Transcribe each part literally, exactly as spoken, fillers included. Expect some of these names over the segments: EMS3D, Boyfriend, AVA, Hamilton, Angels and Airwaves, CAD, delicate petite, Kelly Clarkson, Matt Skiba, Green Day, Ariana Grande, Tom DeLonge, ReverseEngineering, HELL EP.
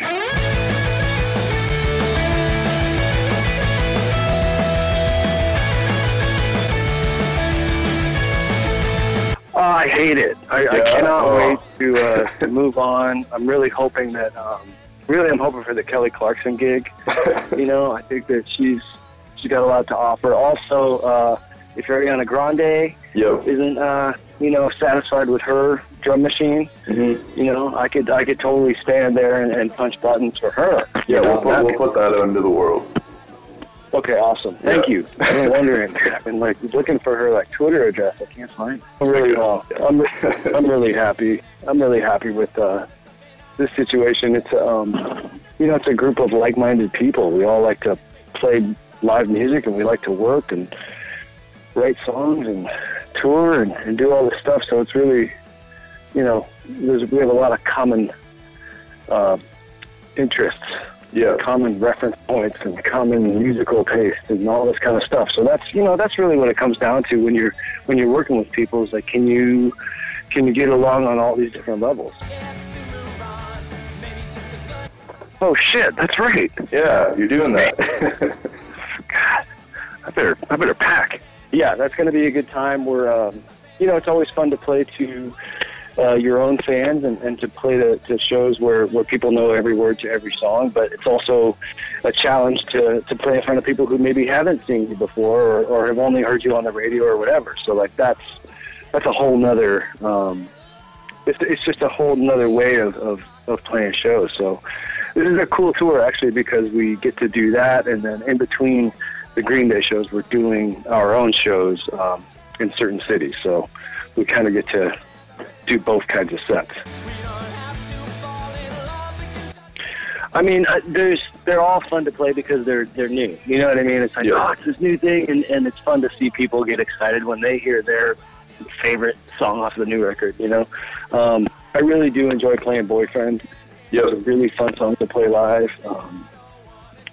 Oh, I hate it. I, yeah. I cannot oh. wait to, uh, to move on. I'm really hoping that, um, really I'm hoping for the Kelly Clarkson gig. You know, I think that she's, she's got a lot to offer. Also, uh, if Ariana Grande Yo. isn't, uh, you know, satisfied with her drum machine, mm-hmm. you know, I could, I could totally stand there and, and punch buttons for her. Yeah, we'll, put, we'll put that into the world. Okay, awesome. Thank yeah. you. I've been wondering. I've been like looking for her like Twitter address. I can't find it. I'm really well. I'm, re I'm really happy. I'm really happy with uh, this situation. It's um, you know, it's a group of like-minded people. We all like to play live music, and we like to work and write songs and tour and, and do all this stuff. So it's really, you know, there's, we have a lot of common uh, interests. Yeah, common reference points and common musical taste and all this kind of stuff. So that's, you know, that's really what it comes down to when you're when you're working with people. Is like, can you can you get along on all these different levels? Oh shit, that's right. Yeah, you're doing that. God, I better I better pack. Yeah, that's going to be a good time. We're, um, you know, it's always fun to play to. Uh, your own fans and, and to play to, to shows where, where people know every word to every song, but it's also a challenge to, to play in front of people who maybe haven't seen you before or, or have only heard you on the radio or whatever. So like that's that's a whole nother um, it's, it's just a whole nother way of, of, of playing shows. So this is a cool tour actually, because we get to do that, and then in between the Green Day shows we're doing our own shows um, in certain cities, so we kind of get to do both kinds of sets. I mean, uh, there's they're all fun to play because they're they're new. You know what I mean? It's like, yeah. oh, it's this new thing, and, and it's fun to see people get excited when they hear their favorite song off the new record. You know, um, I really do enjoy playing Boyfriend. Yep. It's a really fun song to play live. Um,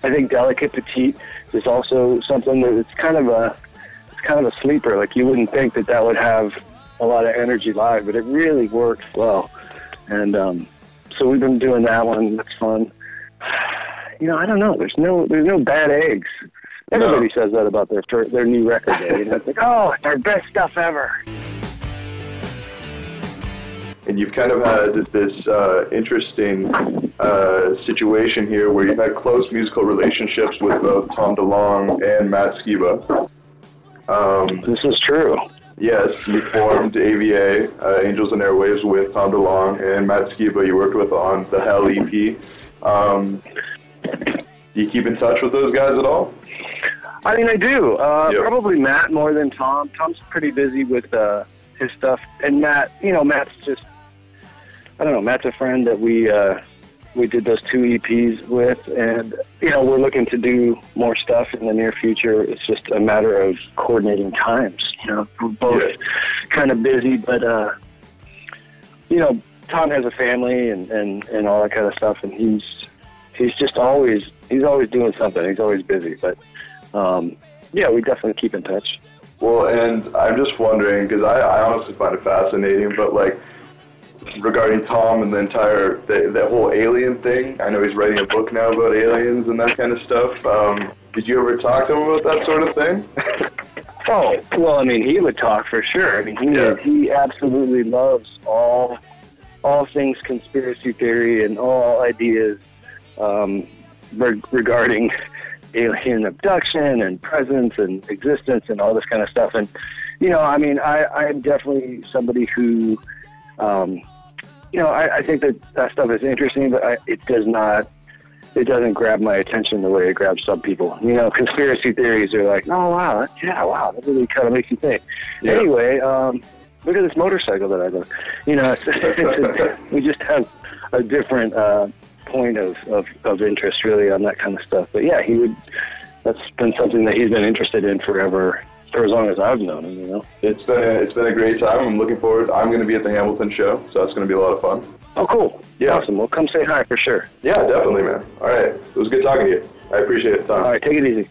I think Delicate Petite is also something that it's kind of a it's kind of a sleeper. Like you wouldn't think that that would have a lot of energy live, but it really works well. And um, so we've been doing that one. That's fun. You know, I don't know. There's no, there's no bad eggs. Everybody no. says that about their their new record. Day. You know, it's like, oh, it's our best stuff ever. And you've kind of had this uh, interesting uh, situation here where you've had close musical relationships with both Tom DeLonge and Matt Skiba. Um, this is true. Yes, you formed A V A, uh, Angels and Airwaves, with Tom DeLonge and Matt Skiba, you worked with on the HELL E P. Um, do you keep in touch with those guys at all? I mean, I do. Uh, yep. Probably Matt more than Tom. Tom's pretty busy with uh, his stuff. And Matt, you know, Matt's just, I don't know, Matt's a friend that we uh, we did those two E Ps with. And, you know, we're looking to do more stuff in the near future. It's just a matter of coordinating times. You know, we're both yeah. kind of busy, but, uh, you know, Tom has a family and, and, and all that kind of stuff. And he's, he's just always, he's always doing something. He's always busy, but, um, yeah, we definitely keep in touch. Well, and I'm just wondering, cause I, I honestly find it fascinating, but like regarding Tom and the entire, the, that whole alien thing, I know he's writing a book now about aliens and that kind of stuff. Um, did you ever talk to him about that sort of thing? Oh, well, I mean, he would talk for sure. I mean, he, yeah. he absolutely loves all all things conspiracy theory and all ideas um, reg regarding alien abduction and presence and existence and all this kind of stuff. And, you know, I mean, I, I'm definitely somebody who, um, you know, I, I think that that stuff is interesting, but I, it does not. It doesn't grab my attention the way it grabs some people. You know, conspiracy theories are like, oh, wow, that, yeah, wow, that really kind of makes you think. Yeah. Anyway, um, look at this motorcycle that I got. You know, it's, it's, we just have a different uh, point of, of, of interest, really, on that kind of stuff. But, yeah, he would. That's been something that he's been interested in forever, for as long as I've known him, you know. It's been a, it's been a great time. I'm looking forward. I'm going to be at the Hamilton show, so that's going to be a lot of fun. Oh, cool. Yeah. Awesome. Well, come say hi for sure. Yeah, definitely, man. All right. It was good talking to you. I appreciate it, Tom. All right. Take it easy.